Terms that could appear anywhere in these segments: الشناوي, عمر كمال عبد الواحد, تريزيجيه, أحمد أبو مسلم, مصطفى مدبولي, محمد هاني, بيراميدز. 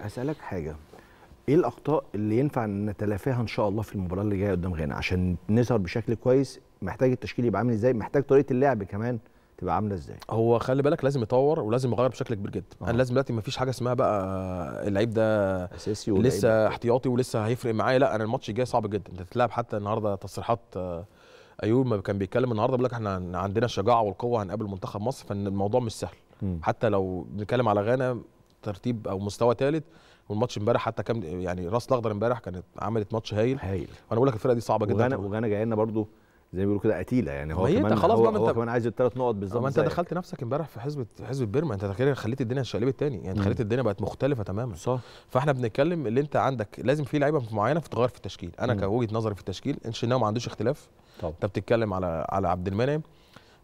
هسألك حاجة، ايه الأخطاء اللي ينفع نتلافاها إن شاء الله في المباراة اللي جاية قدام غانا عشان نظهر بشكل كويس؟ محتاج التشكيل يبقى عامل ازاي؟ محتاج طريقة اللعب كمان تبقى عاملة ازاي؟ هو خلي بالك لازم يطور ولازم يغير بشكل كبير جدا. انا لازم دلوقتي مفيش حاجة اسمها بقى اللعيب ده أساسي لسه احتياطي ولسه هيفرق معايا، لا، أنا الماتش الجاي صعب جدا، أنت تتلعب. حتى النهاردة تصريحات أيوب ما كان بيتكلم النهاردة بيقول لك احنا عندنا الشجاعة والقوة، هنقابل منتخب مصر، فالموضوع مش سهل. حتى لو بنتكلم على غانا ترتيب او مستوى ثالث، والماتش امبارح حتى كام يعني راس الاخضر امبارح كانت عملت ماتش هايل. وانا بقول لك الفرقه دي صعبه جدا، وغانا جايه لنا برضو زي ما بيقولوا كده قتيله، يعني هو كمان خلاص بقى انت كمان عايز الثلاث نقط بالظبط. ما انت دخلت نفسك امبارح في حزب بيرما، انت خليت الدنيا شقلبت تاني، يعني خليت الدنيا بقت مختلفه تماما. صح، فاحنا بنتكلم اللي انت عندك لازم في لعيبه معينه بتتغير في التشكيل. انا كوجهه نظري في التشكيل الشناوي ما عندوش اختلاف. انت بتتكلم على عبد المنعم،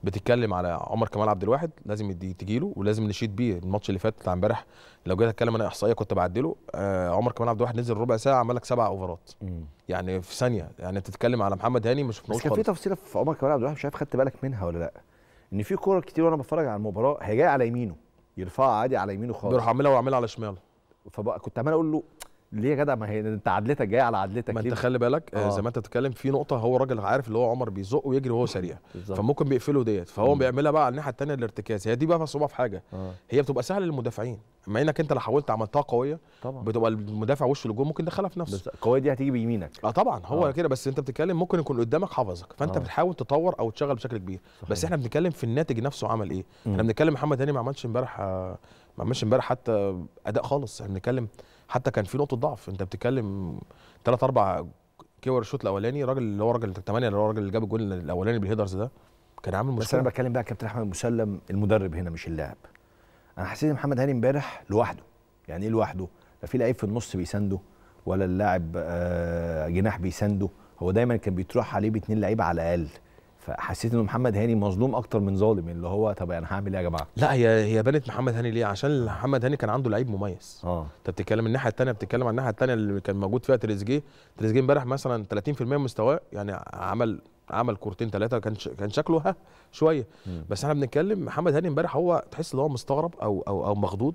بتتكلم على عمر كمال عبد الواحد، لازم تجيله ولازم نشيد بيه. الماتش اللي فات بتاع امبارح لو جيت اتكلم انا احصائيه كنت بعدله، عمر كمال عبد الواحد نزل ربع ساعه عمل لك 7 اوفرات يعني في ثانيه. يعني بتتكلم على محمد هاني مش خالص. كان في تفصيله في عمر كمال عبد الواحد، مش عارف خدت بالك منها ولا لا، ان في كوره كتير وانا بتفرج على المباراه هي جايه على يمينه يرفعها عادي على يمينه خالص، بيروح عاملها على شماله. فبقى كنت عمال اقول له ليه يا جدع، ما هي انت عدلتك جايه على عدلتك. ما انت خلي بالك زي ما انت بتتكلم في نقطه، هو الراجل عارف اللي هو عمر بيزق ويجري وهو سريع فممكن بيقفله ديت، فهو بيعملها بقى على الناحيه الثانيه الارتكاز. هي دي بقى صعوبه في حاجه، هي بتبقى سهله للمدافعين، اما انك انت لو حاولت عملتها قويه طبعا بتبقى المدافع وشه لجوه ممكن يدخلها في نفسه. القويه دي هتيجي بيمينك طبعا هو كده، بس انت بتتكلم ممكن يكون قدامك حافظك، فانت بتحاول تطور او تشغل بشكل كبير. بس احنا بنتكلم في الناتج نفسه عمل ايه. احنا بنتكلم محمد هاني ما عملش امبارح حتى اداء خالص. احنا بنتكلم حتى كان في نقطه ضعف، انت بتتكلم 3-4 كور الشوط الاولاني، الراجل اللي هو راجل 8 اللي هو الراجل اللي جاب الجول الاولاني بالهيدرز ده كان عامل مشكله. بس انا بتكلم بقى كابتن احمد أبو مسلم المدرب هنا مش اللاعب. انا حسيت ان محمد هاني امبارح لوحده. يعني ايه لوحده؟ لا في لعيب في النص بيسنده ولا اللاعب جناح بيسنده، هو دايما كان بيتروح عليه باثنين لعيبه على الاقل. فحسيت انه محمد هاني مظلوم اكتر من ظالم، اللي هو طب انا هعمل ايه يا جماعه؟ لا، هي بنت محمد هاني ليه؟ عشان محمد هاني كان عنده لعيب مميز. انت بتتكلم الناحيه الثانيه، بتتكلم على الناحيه الثانيه اللي كان موجود فيها تريزيجيه امبارح مثلا 30% من مستواه، يعني عمل كورتين 3 كان شكله شويه. بس احنا بنتكلم محمد هاني امبارح هو تحس ان هو مستغرب او مخضوض.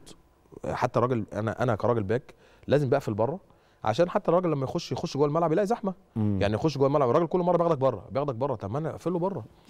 حتى الراجل انا كراجل باك لازم بقفل بره، عشان حتى الراجل لما يخش جوه الملعب يلاقي زحمه. يعني يخش جوه الملعب الراجل كل مره بياخدك بره، طب ما انا اقفله بره.